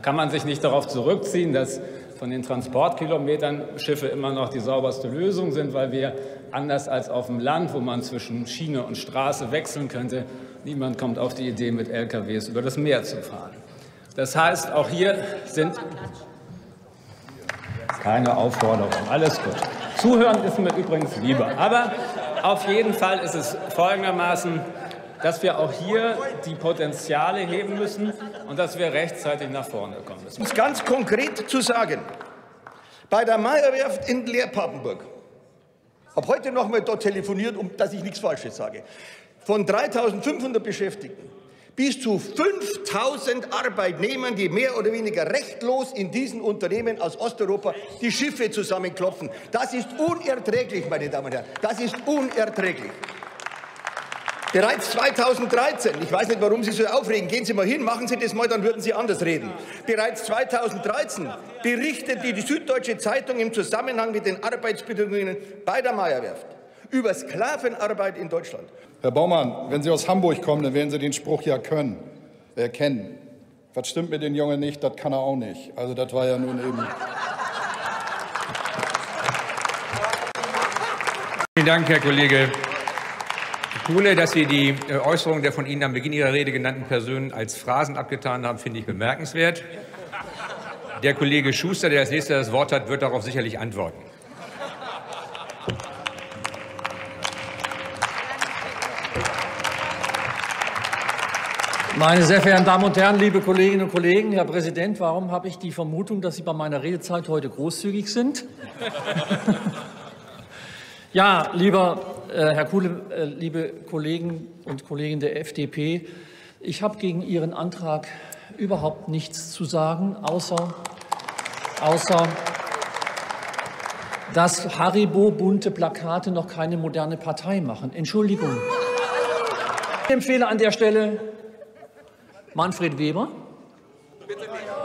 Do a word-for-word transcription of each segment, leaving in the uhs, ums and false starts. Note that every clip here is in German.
Kann man sich nicht darauf zurückziehen, dass von den Transportkilometern Schiffe immer noch die sauberste Lösung sind, weil wir anders als auf dem Land, wo man zwischen Schiene und Straße wechseln könnte, niemand kommt auf die Idee, mit L K Ws über das Meer zu fahren. Das heißt, auch hier sind keine Aufforderungen. Alles gut. Zuhören ist mir übrigens lieber. Aber auf jeden Fall ist es folgendermaßen, dass wir auch hier die Potenziale heben müssen und dass wir rechtzeitig nach vorne kommen müssen. Um es ganz konkret zu sagen, bei der Meyer Werft in Leer-Papenburg, habe heute noch mal dort telefoniert, um, dass ich nichts Falsches sage, von dreitausendfünfhundert Beschäftigten bis zu fünftausend Arbeitnehmern, die mehr oder weniger rechtlos in diesen Unternehmen aus Osteuropa die Schiffe zusammenklopfen. Das ist unerträglich, meine Damen und Herren, das ist unerträglich. Bereits zweitausenddreizehn, ich weiß nicht, warum Sie so aufregen, gehen Sie mal hin, machen Sie das mal, dann würden Sie anders reden. Bereits zweitausenddreizehn berichtete die Süddeutsche Zeitung im Zusammenhang mit den Arbeitsbedingungen bei der Meyer Werft über Sklavenarbeit in Deutschland. Herr Baumann, wenn Sie aus Hamburg kommen, dann werden Sie den Spruch ja können, äh, kennen. Was stimmt mit dem Jungen nicht, das kann er auch nicht. Also das war ja nun eben... Vielen Dank, Herr Kollege Kuhle, dass Sie die Äußerung der von Ihnen am Beginn Ihrer Rede genannten Personen als Phrasen abgetan haben, finde ich bemerkenswert. Der Kollege Schuster, der als nächster das Wort hat, wird darauf sicherlich antworten. Meine sehr verehrten Damen und Herren, liebe Kolleginnen und Kollegen, Herr Präsident, warum habe ich die Vermutung, dass Sie bei meiner Redezeit heute großzügig sind? Ja, lieber Herr Kuhle, liebe Kollegen und Kolleginnen der F D P, ich habe gegen Ihren Antrag überhaupt nichts zu sagen, außer, außer dass Haribo bunte Plakate noch keine moderne Partei machen. Entschuldigung. Ich empfehle an der Stelle Manfred Weber.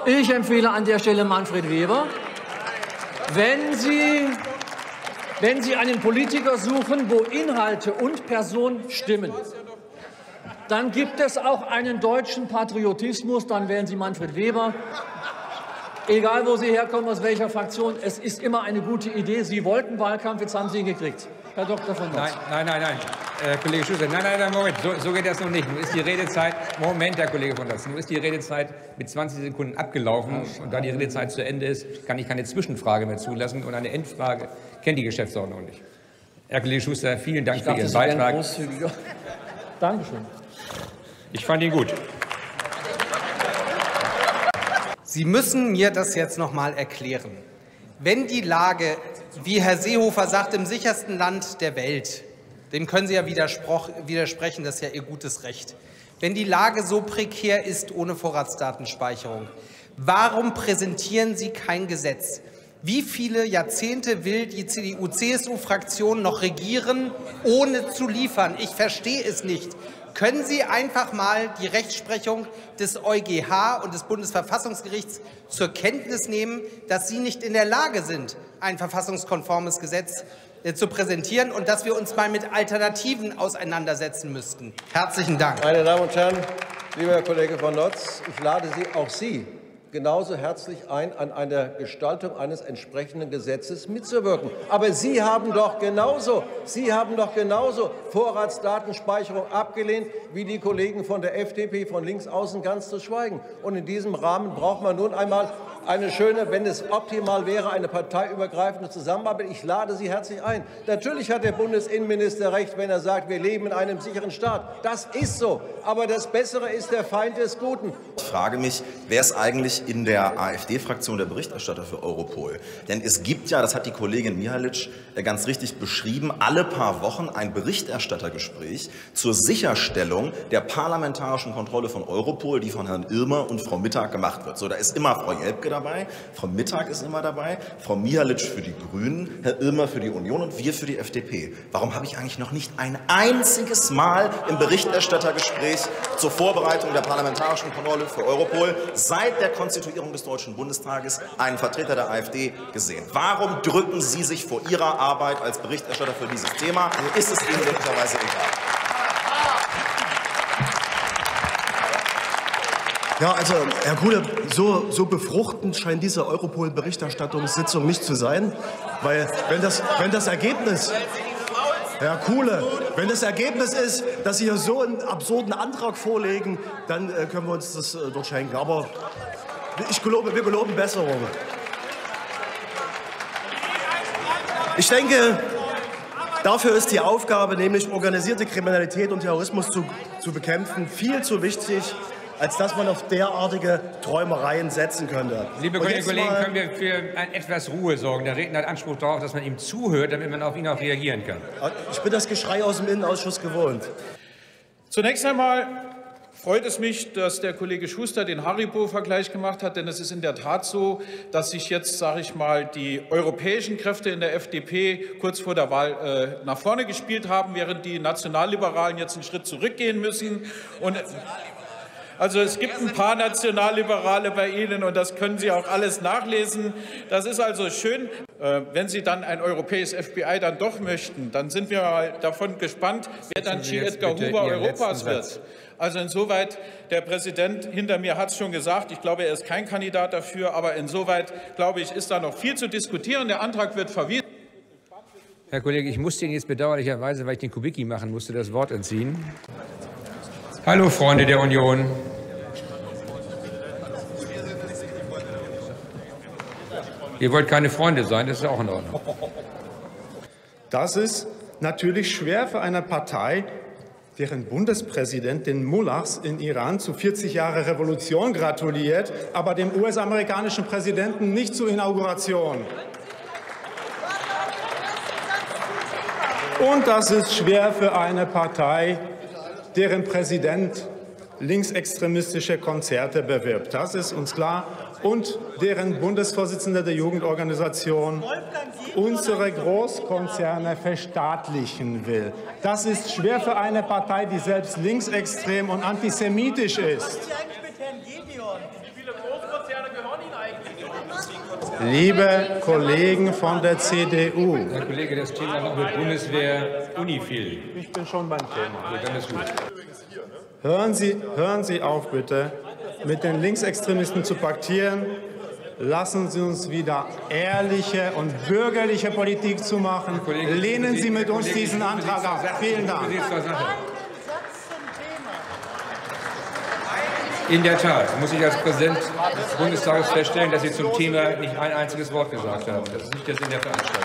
Ich empfehle an der Stelle Manfred Weber. Wenn Sie... Wenn Sie einen Politiker suchen, wo Inhalte und Personen stimmen, dann gibt es auch einen deutschen Patriotismus, dann wählen Sie Manfred Weber. Egal, wo Sie herkommen, aus welcher Fraktion, es ist immer eine gute Idee. Sie wollten Wahlkampf, jetzt haben Sie ihn gekriegt. Herr Doktor von Storch. Nein, nein, nein, nein. Äh, Kollege Schuster, nein, nein, nein, Moment, so, so geht das noch nicht. Nun ist die Redezeit, Moment, Herr Kollege von Storch, nun ist die Redezeit mit zwanzig Sekunden abgelaufen. Und da die Redezeit zu Ende ist, kann ich keine Zwischenfrage mehr zulassen. Und eine Endfrage kennt die Geschäftsordnung nicht. Herr Kollege Schuster, vielen Dank ich für dachte, Ihren Beitrag. Dankeschön. Ich fand ihn gut. Sie müssen mir das jetzt noch mal erklären. Wenn die Lage, wie Herr Seehofer sagt, im sichersten Land der Welt, dem können Sie ja widersprechen, das ist ja Ihr gutes Recht. Wenn die Lage so prekär ist ohne Vorratsdatenspeicherung, warum präsentieren Sie kein Gesetz? Wie viele Jahrzehnte will die C D U C S U-Fraktion noch regieren, ohne zu liefern? Ich verstehe es nicht. Können Sie einfach mal die Rechtsprechung des EuGH und des Bundesverfassungsgerichts zur Kenntnis nehmen, dass Sie nicht in der Lage sind, ein verfassungskonformes Gesetz zu präsentieren und dass wir uns mal mit Alternativen auseinandersetzen müssten? Herzlichen Dank. Meine Damen und Herren, lieber Herr Kollege von Lotz, ich lade Sie, auch Sie, genauso herzlich ein, an einer Gestaltung eines entsprechenden Gesetzes mitzuwirken. Aber Sie haben doch genauso, Sie haben doch genauso Vorratsdatenspeicherung abgelehnt, wie die Kollegen von der F D P, von links außen ganz zu schweigen. Und in diesem Rahmen braucht man nun einmal eine schöne, wenn es optimal wäre, eine parteiübergreifende Zusammenarbeit. Ich lade Sie herzlich ein. Natürlich hat der Bundesinnenminister recht, wenn er sagt, wir leben in einem sicheren Staat. Das ist so. Aber das Bessere ist der Feind des Guten. Ich frage mich, wer ist eigentlich in der AfD-Fraktion der Berichterstatter für Europol? Denn es gibt ja, das hat die Kollegin Mihalitsch ganz richtig beschrieben, alle paar Wochen ein Berichterstattergespräch zur Sicherstellung der parlamentarischen Kontrolle von Europol, die von Herrn Irmer und Frau Mittag gemacht wird. So, da ist immer Frau Jelp dabei, Frau Mittag ist immer dabei, Frau Mihalitsch für die Grünen, Herr Irmer für die Union und wir für die F D P. Warum habe ich eigentlich noch nicht ein einziges Mal im Berichterstattergespräch zur Vorbereitung der parlamentarischen Kontrolle für Europol seit der Konstituierung des Deutschen Bundestages einen Vertreter der AfD gesehen? Warum drücken Sie sich vor Ihrer Arbeit als Berichterstatter für dieses Thema? Ist es Ihnen möglicherweise egal? Ja, also, Herr Kuhle, so, so befruchtend scheint diese Europol-Berichterstattungssitzung nicht zu sein, weil wenn das, wenn das Ergebnis... Herr Kuhle, wenn das Ergebnis ist, dass Sie hier so einen absurden Antrag vorlegen, dann äh, können wir uns das äh, dort schenken. Aber ich gelobe, wir geloben Besserung. Ich denke, dafür ist die Aufgabe, nämlich organisierte Kriminalität und Terrorismus zu, zu bekämpfen, viel zu wichtig, als dass man auf derartige Träumereien setzen könnte. Liebe Kolleginnen und Kollegen, können wir für ein etwas Ruhe sorgen? Der Redner hat Anspruch darauf, dass man ihm zuhört, damit man auf ihn auch reagieren kann. Ich bin das Geschrei aus dem Innenausschuss gewohnt. Zunächst einmal freut es mich, dass der Kollege Schuster den Haribo-Vergleich gemacht hat, denn es ist in der Tat so, dass sich jetzt, sage ich mal, die europäischen Kräfte in der F D P kurz vor der Wahl äh, nach vorne gespielt haben, während die Nationalliberalen jetzt einen Schritt zurückgehen müssen. Und also es gibt ein paar Nationalliberale bei Ihnen, und das können Sie auch alles nachlesen. Das ist also schön. Wenn Sie dann ein europäisches F B I dann doch möchten, dann sind wir mal davon gespannt, wer dann G. Edgar Hoover Europas wird. Also insoweit, der Präsident hinter mir hat es schon gesagt, ich glaube, er ist kein Kandidat dafür, aber insoweit, glaube ich, ist da noch viel zu diskutieren. Der Antrag wird verwiesen. Herr Kollege, ich musste Ihnen jetzt bedauerlicherweise, weil ich den Kubicki machen musste, das Wort entziehen. Hallo, Freunde der Union. Ihr wollt keine Freunde sein, das ist auch in Ordnung. Das ist natürlich schwer für eine Partei, deren Bundespräsident den Mullahs in Iran zu vierzig Jahren Revolution gratuliert, aber dem U S-amerikanischen Präsidenten nicht zur Inauguration. Und das ist schwer für eine Partei, deren Präsident linksextremistische Konzerte bewirbt. Das ist uns klar. Und deren Bundesvorsitzender der Jugendorganisation unsere Großkonzerne verstaatlichen will. Das ist schwer für eine Partei, die selbst linksextrem und antisemitisch ist. Liebe Kollegen von der C D U. Herr Kollege, das Thema noch mit Bundeswehr, UNIFIL. Ich bin schon beim Thema. Dann ist gut. Hören Sie, hören Sie auf, bitte, mit den Linksextremisten zu paktieren. Lassen Sie uns wieder ehrliche und bürgerliche Politik zu machen. Kollege, Lehnen Sie mit uns Kollege, diesen Antrag ab. Vielen Dank. In der Tat muss ich als Präsident des Bundestages feststellen, dass Sie zum Thema nicht ein einziges Wort gesagt haben. Das ist nicht der Sinn der Veranstaltung.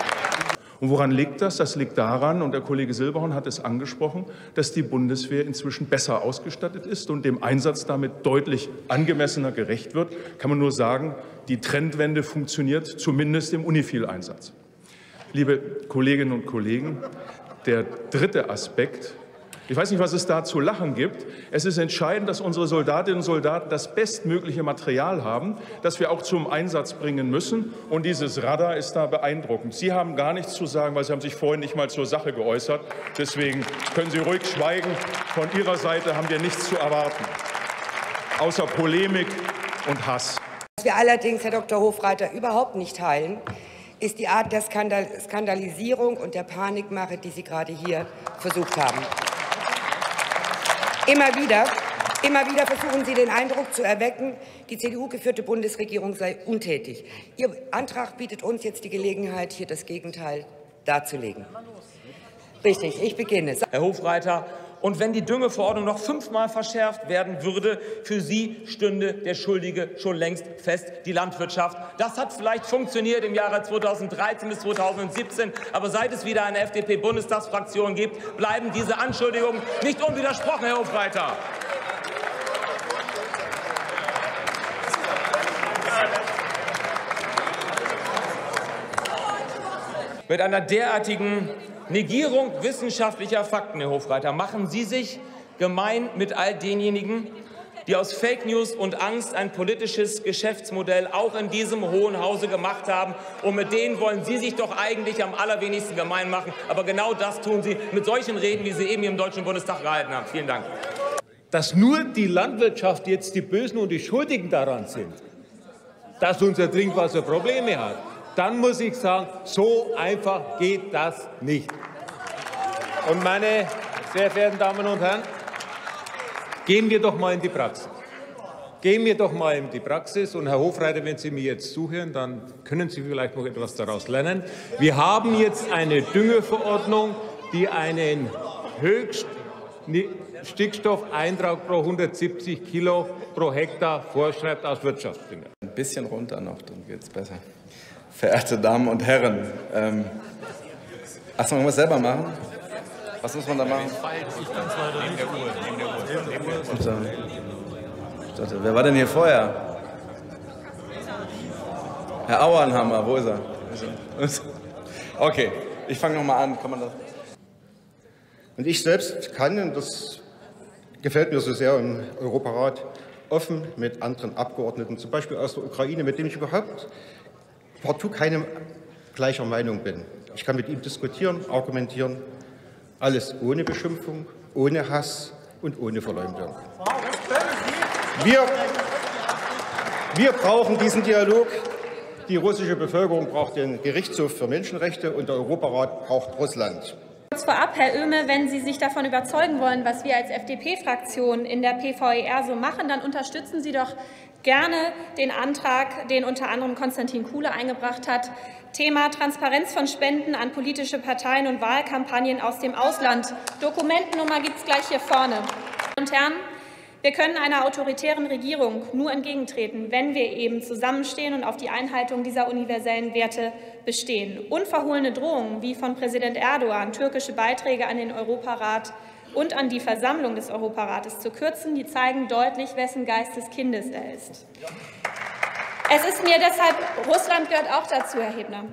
Und woran liegt das? Das liegt daran, und der Kollege Silberhorn hat es angesprochen, dass die Bundeswehr inzwischen besser ausgestattet ist und dem Einsatz damit deutlich angemessener gerecht wird. Kann man nur sagen, die Trendwende funktioniert, zumindest im UNIFIL-Einsatz. Liebe Kolleginnen und Kollegen, der dritte Aspekt. Ich weiß nicht, was es da zu lachen gibt. Es ist entscheidend, dass unsere Soldatinnen und Soldaten das bestmögliche Material haben, das wir auch zum Einsatz bringen müssen. Und dieses Radar ist da beeindruckend. Sie haben gar nichts zu sagen, weil Sie haben sich vorhin nicht mal zur Sache geäußert. Deswegen können Sie ruhig schweigen. Von Ihrer Seite haben wir nichts zu erwarten, außer Polemik und Hass. Was wir allerdings, Herr Doktor Hofreiter, überhaupt nicht teilen, ist die Art der Skandal- Skandalisierung und der Panikmache, die Sie gerade hier versucht haben. Immer wieder, immer wieder versuchen Sie, den Eindruck zu erwecken, die C D U-geführte Bundesregierung sei untätig. Ihr Antrag bietet uns jetzt die Gelegenheit, hier das Gegenteil darzulegen. Richtig, ich beginne. Herr Hofreiter, und wenn die Düngeverordnung noch fünfmal verschärft werden würde, für Sie stünde der Schuldige schon längst fest, die Landwirtschaft. Das hat vielleicht funktioniert im Jahre zweitausenddreizehn bis zweitausendsiebzehn, aber seit es wieder eine F D P-Bundestagsfraktion gibt, bleiben diese Anschuldigungen nicht unwidersprochen, Herr Hofreiter. Mit einer derartigen Negierung wissenschaftlicher Fakten, Herr Hofreiter, machen Sie sich gemein mit all denjenigen, die aus Fake News und Angst ein politisches Geschäftsmodell auch in diesem Hohen Hause gemacht haben. Und mit denen wollen Sie sich doch eigentlich am allerwenigsten gemein machen. Aber genau das tun Sie mit solchen Reden, wie Sie eben hier im Deutschen Bundestag gehalten haben. Vielen Dank. Dass nur die Landwirtschaft jetzt die Bösen und die Schuldigen daran sind, dass unser Trinkwasser Probleme hat, dann muss ich sagen, so einfach geht das nicht. Und meine sehr verehrten Damen und Herren, gehen wir doch mal in die Praxis. Gehen wir doch mal in die Praxis, und Herr Hofreiter, wenn Sie mir jetzt zuhören, dann können Sie vielleicht noch etwas daraus lernen. Wir haben jetzt eine Düngeverordnung, die einen Höchststickstoffeintrag pro hundertsiebzig Kilo pro Hektar vorschreibt aus Wirtschaftsdünger. Ein bisschen runter noch, dann wird es besser. Verehrte Damen und Herren, ähm, achso, man muss selber machen? Was muss man da machen? Dachte, wer war denn hier vorher? Herr Auernhammer, wo ist er? Okay, ich fange nochmal an. Kann man das? Und ich selbst kann, und das gefällt mir so sehr im Europarat, offen mit anderen Abgeordneten, zum Beispiel aus der Ukraine, mit dem ich überhaupt partout keine gleicher Meinung bin. Ich kann mit ihm diskutieren, argumentieren, alles ohne Beschimpfung, ohne Hass und ohne Verleumdung. Wir, wir brauchen diesen Dialog. Die russische Bevölkerung braucht den Gerichtshof für Menschenrechte und der Europarat braucht Russland. Kurz vorab, Herr Oehme, wenn Sie sich davon überzeugen wollen, was wir als F D P-Fraktion in der P V E R so machen, dann unterstützen Sie doch gerne den Antrag, den unter anderem Konstantin Kuhle eingebracht hat. Thema Transparenz von Spenden an politische Parteien und Wahlkampagnen aus dem Ausland. Dokumentennummer gibt es gleich hier vorne. Meine Damen und Herren, wir können einer autoritären Regierung nur entgegentreten, wenn wir eben zusammenstehen und auf die Einhaltung dieser universellen Werte bestehen. Unverhohlene Drohungen wie von Präsident Erdogan, türkische Beiträge an den Europarat und an die Versammlung des Europarates zu kürzen, die zeigen deutlich, wessen Geistes Kindes er ist. Es ist mir deshalb, Russland gehört auch dazu, Herr Hebner.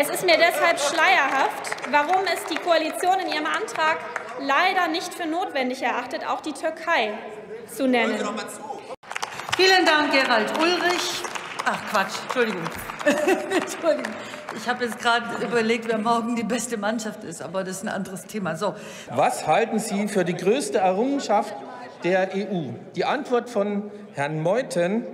Es ist mir deshalb schleierhaft, warum es die Koalition in ihrem Antrag leider nicht für notwendig erachtet, auch die Türkei zu nennen. Vielen Dank, Gerald Ulrich. Ach Quatsch, Entschuldigung. Entschuldigung. Ich habe jetzt gerade überlegt, wer morgen die beste Mannschaft ist, aber das ist ein anderes Thema. So. Was halten Sie für die größte Errungenschaft der E U? Die Antwort von Herrn Meuthen,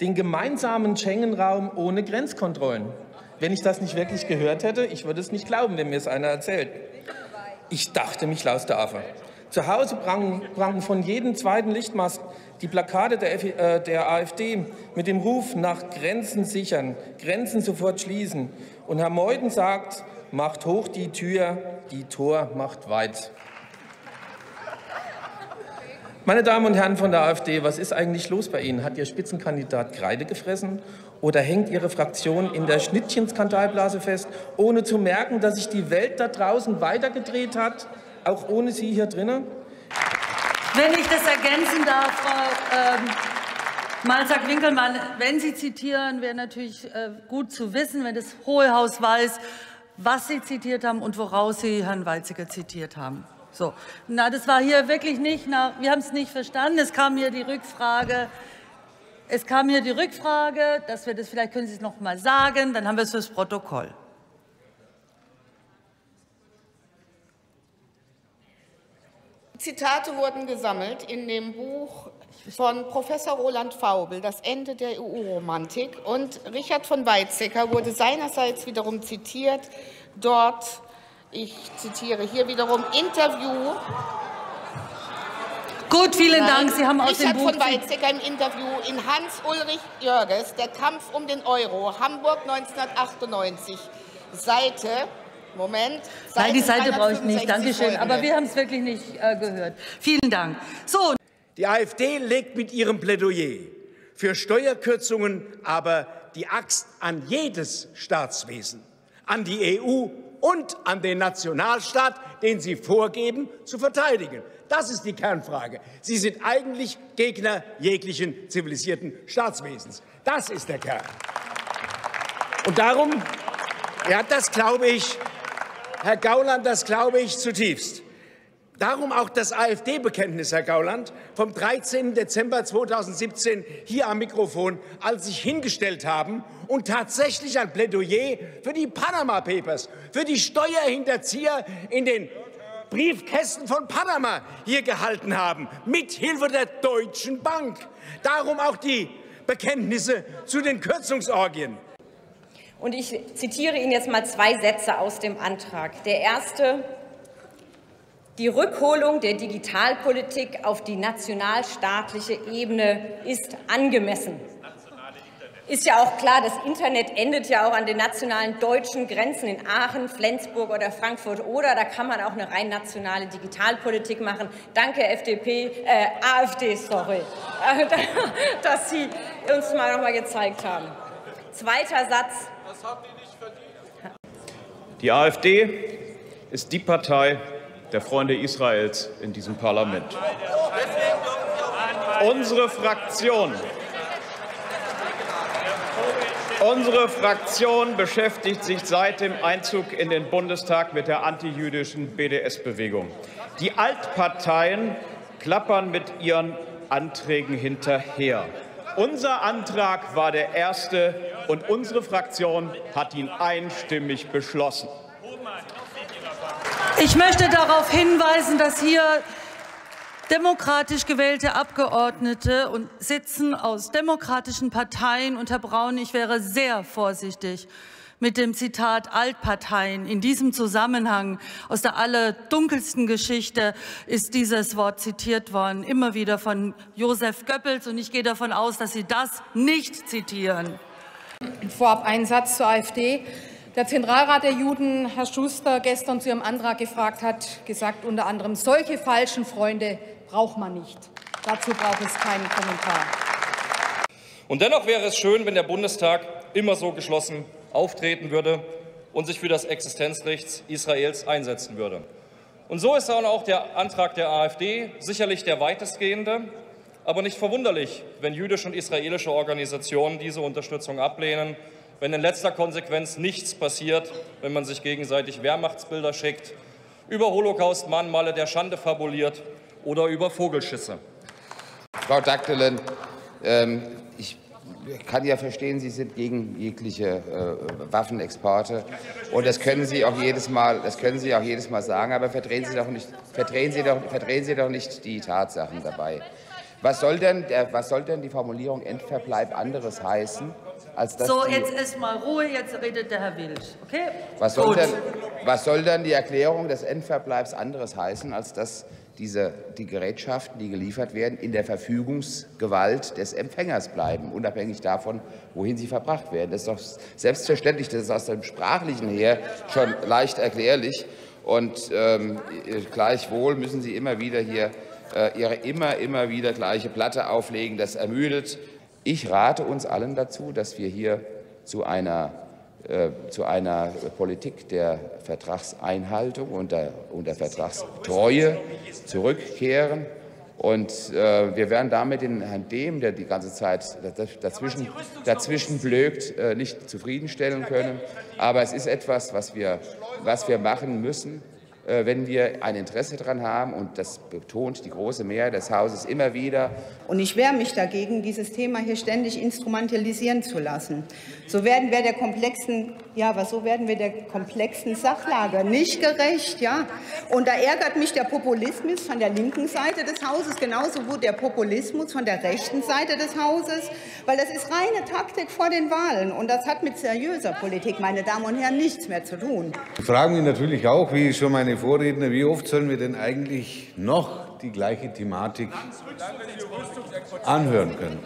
den gemeinsamen Schengen-Raum ohne Grenzkontrollen. Wenn ich das nicht wirklich gehört hätte, ich würde es nicht glauben, wenn mir es einer erzählt. Ich dachte mich laus der Affe. Zu Hause prangen, prangen von jedem zweiten Lichtmast die Plakate der, äh, der AfD mit dem Ruf nach Grenzen sichern, Grenzen sofort schließen. Und Herr Meuthen sagt, macht hoch die Tür, die Tor macht weit. Meine Damen und Herren von der AfD, was ist eigentlich los bei Ihnen? Hat Ihr Spitzenkandidat Kreide gefressen? Oder hängt Ihre Fraktion in der Schnittchenskandalblase fest, ohne zu merken, dass sich die Welt da draußen weitergedreht hat, auch ohne Sie hier drinnen? Wenn ich das ergänzen darf, Frau ähm, Malzack-Winkelmann, wenn Sie zitieren, wäre natürlich äh, gut zu wissen, wenn das Hohe Haus weiß, was Sie zitiert haben und woraus Sie Herrn Weizsäcker zitiert haben. So. Na, das war hier wirklich nicht, na, wir haben es nicht verstanden. Es kam hier die Rückfrage, es kam hier die Rückfrage, dass wir das, vielleicht können Sie es noch mal sagen, dann haben wir es fürs Protokoll. Zitate wurden gesammelt in dem Buch von Professor Roland Faubel, Das Ende der E U-Romantik, und Richard von Weizsäcker wurde seinerseits wiederum zitiert, dort. Ich zitiere hier wiederum Interview. Gut, vielen Dank. Sie haben aus dem Buch von Weizsäcker im Interview in Hans-Ulrich Jörges, Der Kampf um den Euro, Hamburg neunzehnhundertachtundneunzig, Seite. Moment. Seite Nein, die Seite brauche ich nicht. Dankeschön. Aber wir haben es wirklich nicht äh, gehört. Vielen Dank. So. Die AfD legt mit ihrem Plädoyer für Steuerkürzungen aber die Axt an jedes Staatswesen, an die E U und an den Nationalstaat, den Sie vorgeben, zu verteidigen. Das ist die Kernfrage. Sie sind eigentlich Gegner jeglichen zivilisierten Staatswesens. Das ist der Kern. Und darum, ja, das glaube ich, Herr Gauland, das glaube ich zutiefst. Darum auch das AfD-Bekenntnis, Herr Gauland, vom dreizehnten Dezember zweitausendsiebzehn hier am Mikrofon, als Sie sich hingestellt haben und tatsächlich ein Plädoyer für die Panama Papers, für die Steuerhinterzieher in den Briefkästen von Panama hier gehalten haben, mit Hilfe der Deutschen Bank. Darum auch die Bekenntnisse zu den Kürzungsorgien. Und ich zitiere Ihnen jetzt mal zwei Sätze aus dem Antrag. Der erste: Die Rückholung der Digitalpolitik auf die nationalstaatliche Ebene ist angemessen. Ist ja auch klar, das Internet endet ja auch an den nationalen deutschen Grenzen in Aachen, Flensburg oder Frankfurt oder da kann man auch eine rein nationale Digitalpolitik machen. Danke F D P, äh, AfD, sorry, dass Sie uns mal noch mal gezeigt haben. Zweiter Satz. Das haben die nicht verdient. Die AfD ist die Partei der Freunde Israels in diesem Parlament. Unsere Fraktion Unsere Fraktion beschäftigt sich seit dem Einzug in den Bundestag mit der antijüdischen B D S-Bewegung. Die Altparteien klappern mit ihren Anträgen hinterher. Unser Antrag war der erste, und unsere Fraktion hat ihn einstimmig beschlossen. Ich möchte darauf hinweisen, dass hier demokratisch gewählte Abgeordnete und sitzen aus demokratischen Parteien. Und Herr Braun, ich wäre sehr vorsichtig mit dem Zitat Altparteien. In diesem Zusammenhang aus der allerdunkelsten Geschichte ist dieses Wort zitiert worden, immer wieder von Josef Goebbels. Und ich gehe davon aus, dass Sie das nicht zitieren. Vorab ein Satz zur AfD. Der Zentralrat der Juden, Herr Schuster, gestern zu Ihrem Antrag gefragt hat, gesagt unter anderem, solche falschen Freunde braucht man nicht. Dazu braucht es keinen Kommentar. Und dennoch wäre es schön, wenn der Bundestag immer so geschlossen auftreten würde und sich für das Existenzrecht Israels einsetzen würde. Und so ist dann auch der Antrag der AfD sicherlich der weitestgehende, aber nicht verwunderlich, wenn jüdische und israelische Organisationen diese Unterstützung ablehnen, wenn in letzter Konsequenz nichts passiert, wenn man sich gegenseitig Wehrmachtsbilder schickt, über Holocaust-Mahnmale der Schande fabuliert oder über Vogelschisse. Frau Dagdelen, ähm, ich kann ja verstehen, Sie sind gegen jegliche äh, Waffenexporte. Und das können Sie auch jedes Mal, das können Sie auch jedes Mal sagen, aber verdrehen Sie doch nicht, verdrehen Sie doch, verdrehen Sie doch nicht die Tatsachen dabei. Was soll denn, was soll denn die Formulierung Endverbleib anderes heißen? Als das so, jetzt ist mal Ruhe, jetzt redet der Herr Wilsch. Okay? Was soll, denn, was soll denn die Erklärung des Endverbleibs anderes heißen, als dass diese, die Gerätschaften, die geliefert werden, in der Verfügungsgewalt des Empfängers bleiben, unabhängig davon, wohin sie verbracht werden? Das ist doch selbstverständlich, das ist aus dem Sprachlichen her schon leicht erklärlich. Und ähm, gleichwohl müssen Sie immer wieder hier äh, Ihre immer, immer wieder gleiche Platte auflegen, das ermüdet. Ich rate uns allen dazu, dass wir hier zu einer, äh, zu einer Politik der Vertragseinhaltung und der, und der Vertragstreue zurückkehren. Und äh, wir werden damit den Herrn Dehm, der die ganze Zeit dazwischen, dazwischen blökt, äh, nicht zufriedenstellen können. Aber es ist etwas, was wir, was wir machen müssen, äh, wenn wir ein Interesse daran haben. Und das betont die große Mehrheit des Hauses immer wieder. Und ich wehre mich dagegen, dieses Thema hier ständig instrumentalisieren zu lassen. So werden wir der komplexen, ja, aber so werden wir der komplexen Sachlage nicht gerecht. Ja? Und da ärgert mich der Populismus von der linken Seite des Hauses, genauso wie der Populismus von der rechten Seite des Hauses, weil das ist reine Taktik vor den Wahlen. Und das hat mit seriöser Politik, meine Damen und Herren, nichts mehr zu tun. Ich frage mich natürlich auch, wie schon meine Vorredner, wie oft sollen wir denn eigentlich noch die gleiche Thematik anhören können.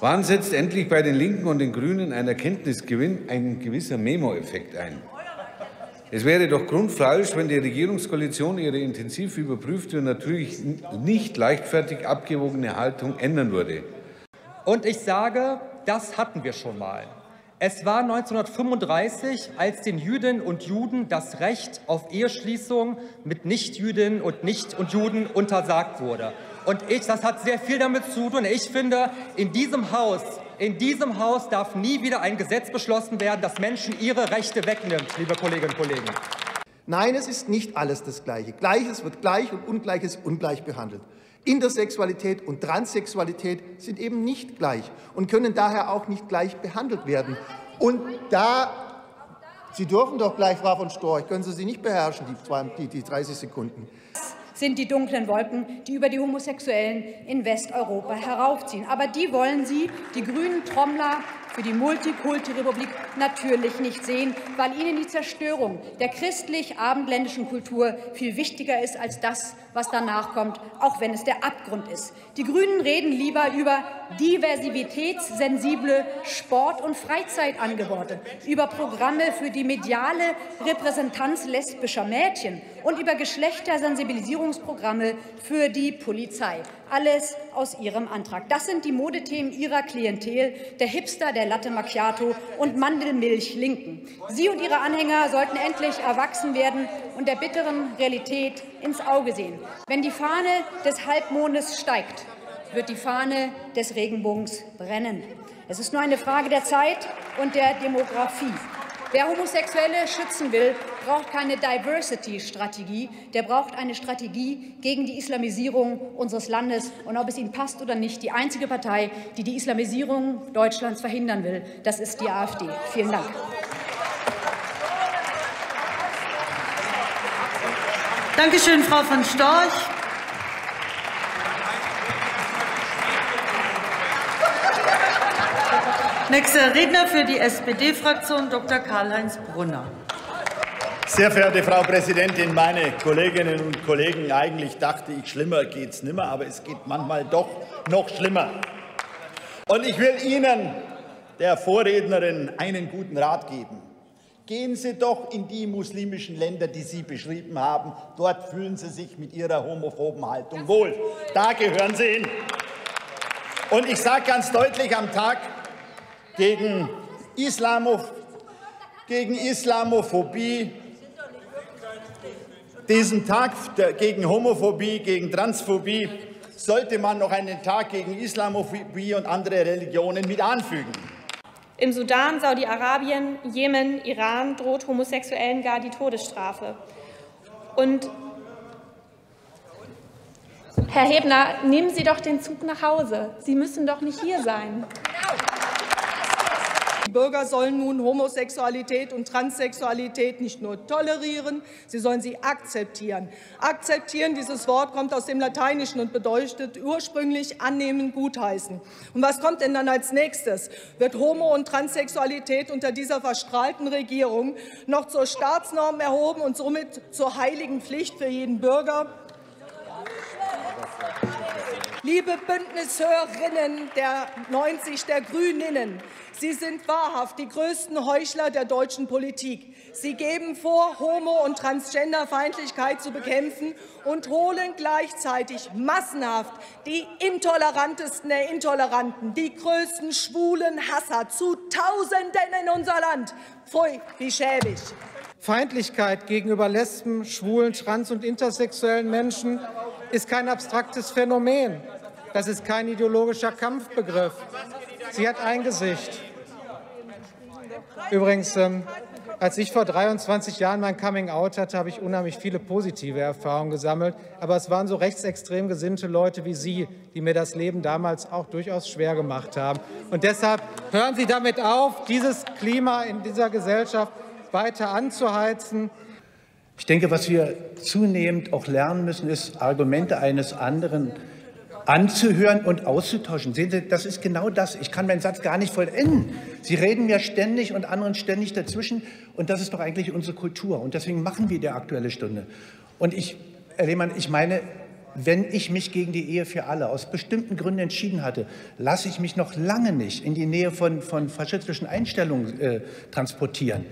Wann setzt endlich bei den Linken und den Grünen ein Erkenntnisgewinn, ein gewisser Memo-Effekt ein? Es wäre doch grundfalsch, wenn die Regierungskoalition ihre intensiv überprüfte und natürlich nicht leichtfertig abgewogene Haltung ändern würde. Und ich sage, das hatten wir schon mal. Es war neunzehnhundertfünfunddreißig, als den Jüdinnen und Juden das Recht auf Eheschließung mit Nichtjüdinnen und Nicht- und Juden untersagt wurde. Und ich, das hat sehr viel damit zu tun. Ich finde, in diesem Haus, in diesem Haus darf nie wieder ein Gesetz beschlossen werden, das Menschen ihre Rechte wegnimmt, liebe Kolleginnen und Kollegen. Nein, es ist nicht alles das Gleiche. Gleiches wird gleich und Ungleiches ungleich behandelt. Intersexualität und Transsexualität sind eben nicht gleich und können daher auch nicht gleich behandelt werden. Und da, Sie dürfen doch gleich, Frau von Storch, können Sie sie nicht beherrschen, die, die, die dreißig Sekunden. Das sind die dunklen Wolken, die über die Homosexuellen in Westeuropa heraufziehen. Aber die wollen Sie, die grünen Trommler, für die Multikulti-Republik natürlich nicht sehen, weil ihnen die Zerstörung der christlich-abendländischen Kultur viel wichtiger ist als das, was danach kommt, auch wenn es der Abgrund ist. Die Grünen reden lieber über diversitätssensible Sport- und Freizeitangebote, über Programme für die mediale Repräsentanz lesbischer Mädchen und über Geschlechtersensibilisierungsprogramme für die Polizei. Alles aus ihrem Antrag. Das sind die Modethemen ihrer Klientel, der Hipster, der Latte Macchiato und Mandelmilch-Linken. Sie und ihre Anhänger sollten endlich erwachsen werden und der bitteren Realität ins Auge sehen. Wenn die Fahne des Halbmondes steigt, wird die Fahne des Regenbogens brennen. Es ist nur eine Frage der Zeit und der Demografie. Wer Homosexuelle schützen will, braucht keine Diversity-Strategie. Der braucht eine Strategie gegen die Islamisierung unseres Landes. Und ob es Ihnen passt oder nicht, die einzige Partei, die die Islamisierung Deutschlands verhindern will, das ist die AfD. Vielen Dank. Dankeschön, Frau von Storch. Nächster Redner für die S P D-Fraktion, Doktor Karl-Heinz Brunner. Sehr verehrte Frau Präsidentin, meine Kolleginnen und Kollegen! Eigentlich dachte ich, schlimmer geht es nimmer, aber es geht manchmal doch noch schlimmer. Und ich will Ihnen, der Vorrednerin, einen guten Rat geben. Gehen Sie doch in die muslimischen Länder, die Sie beschrieben haben. Dort fühlen Sie sich mit Ihrer homophoben Haltung wohl. Da gehören Sie hin. Und ich sage ganz deutlich am Tag, Gegen, Islamof gegen Islamophobie, diesen Tag gegen Homophobie, gegen Transphobie sollte man noch einen Tag gegen Islamophobie und andere Religionen mit anfügen. Im Sudan, Saudi-Arabien, Jemen, Iran droht Homosexuellen gar die Todesstrafe. Und Herr Hebner, nehmen Sie doch den Zug nach Hause. Sie müssen doch nicht hier sein. Die Bürger sollen nun Homosexualität und Transsexualität nicht nur tolerieren, sie sollen sie akzeptieren. Akzeptieren, dieses Wort kommt aus dem Lateinischen und bedeutet ursprünglich annehmen, gutheißen. Und was kommt denn dann als nächstes? Wird Homo- und Transsexualität unter dieser verstrahlten Regierung noch zur Staatsnorm erhoben und somit zur heiligen Pflicht für jeden Bürger? Liebe Bündnishörerinnen der neunzig der Grüninnen, Sie sind wahrhaft die größten Heuchler der deutschen Politik. Sie geben vor, Homo- und Transgenderfeindlichkeit zu bekämpfen und holen gleichzeitig massenhaft die intolerantesten der Intoleranten, die größten schwulen Hasser zu Tausenden in unser Land. Pfui, wie schäbig. Feindlichkeit gegenüber Lesben, Schwulen, Trans- und intersexuellen Menschen ist kein abstraktes Phänomen. Das ist kein ideologischer Kampfbegriff. Sie hat ein Gesicht. Übrigens, ähm, als ich vor dreiundzwanzig Jahren mein Coming-out hatte, habe ich unheimlich viele positive Erfahrungen gesammelt. Aber es waren so rechtsextrem gesinnte Leute wie Sie, die mir das Leben damals auch durchaus schwer gemacht haben. Und deshalb hören Sie damit auf, dieses Klima in dieser Gesellschaft weiter anzuheizen. Ich denke, was wir zunehmend auch lernen müssen, ist, Argumente eines anderen anzuhören und auszutauschen. Sehen Sie, das ist genau das. Ich kann meinen Satz gar nicht vollenden. Sie reden mir ständig und anderen ständig dazwischen. Und das ist doch eigentlich unsere Kultur. Und deswegen machen wir die Aktuelle Stunde. Und ich, Herr Lehmann, ich meine, wenn ich mich gegen die Ehe für alle aus bestimmten Gründen entschieden hatte, lasse ich mich noch lange nicht in die Nähe von, von faschistischen Einstellungen äh, transportieren.